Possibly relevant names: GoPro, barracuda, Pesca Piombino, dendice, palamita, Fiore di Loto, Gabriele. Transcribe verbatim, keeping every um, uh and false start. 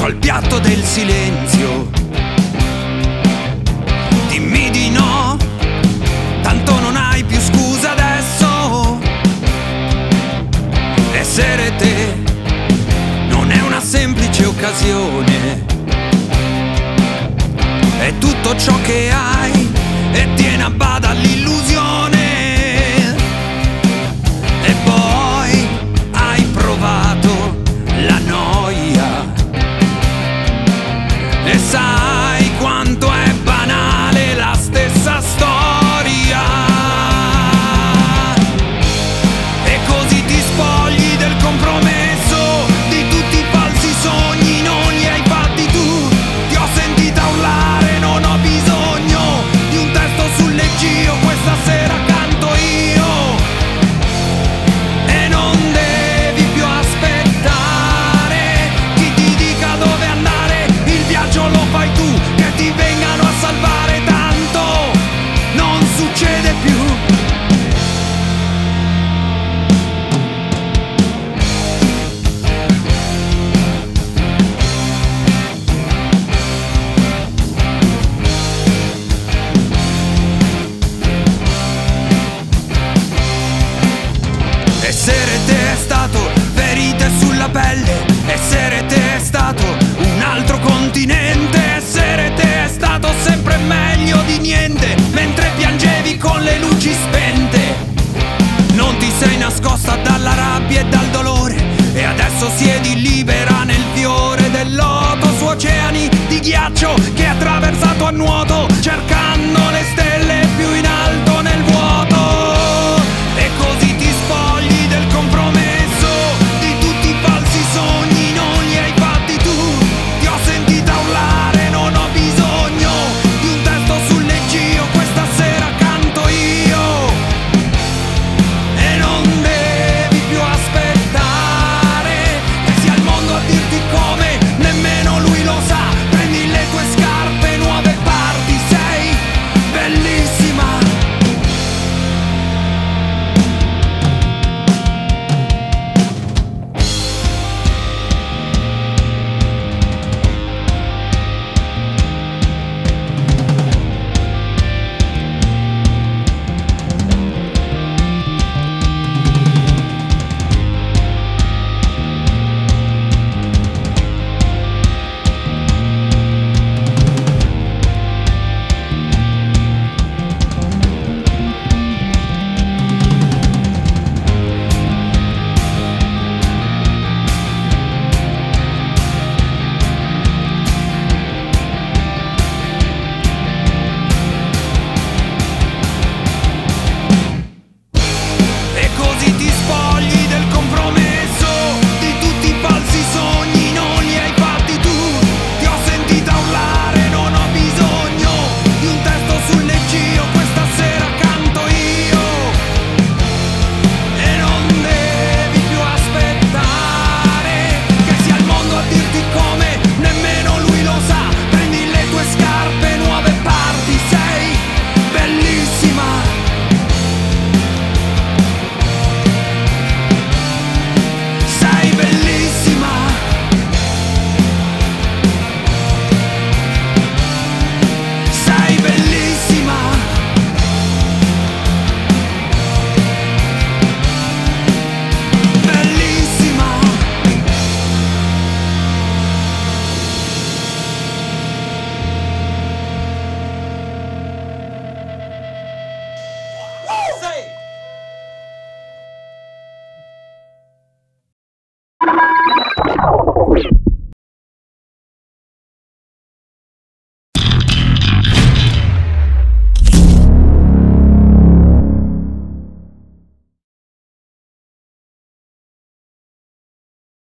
dentro al piatto del silenzio. Dimmi di no, tanto non hai più scusa adesso. Essere te non è una semplice occasione, è tutto ciò che hai e tieni a bada l'illusione. E poi hai provato la noia e sai quanto è banale la stessa storia, e così ti spogli del compromesso, di tutti i falsi sogni non li hai fatti tu. Ti ho sentita urlare, non ho bisogno di un testo sul leggio, questa sera canto io. Essere te è stato ferite sulla pelle, essere te è stato un altro continente, essere te è stato sempre meglio di niente, mentre piangevi con le luci spente. Non ti sei nascosta dalla rabbia e dal dolore, e adesso siedi libera nel fiore del loto, su oceani di ghiaccio che attraversato a nuoto cerca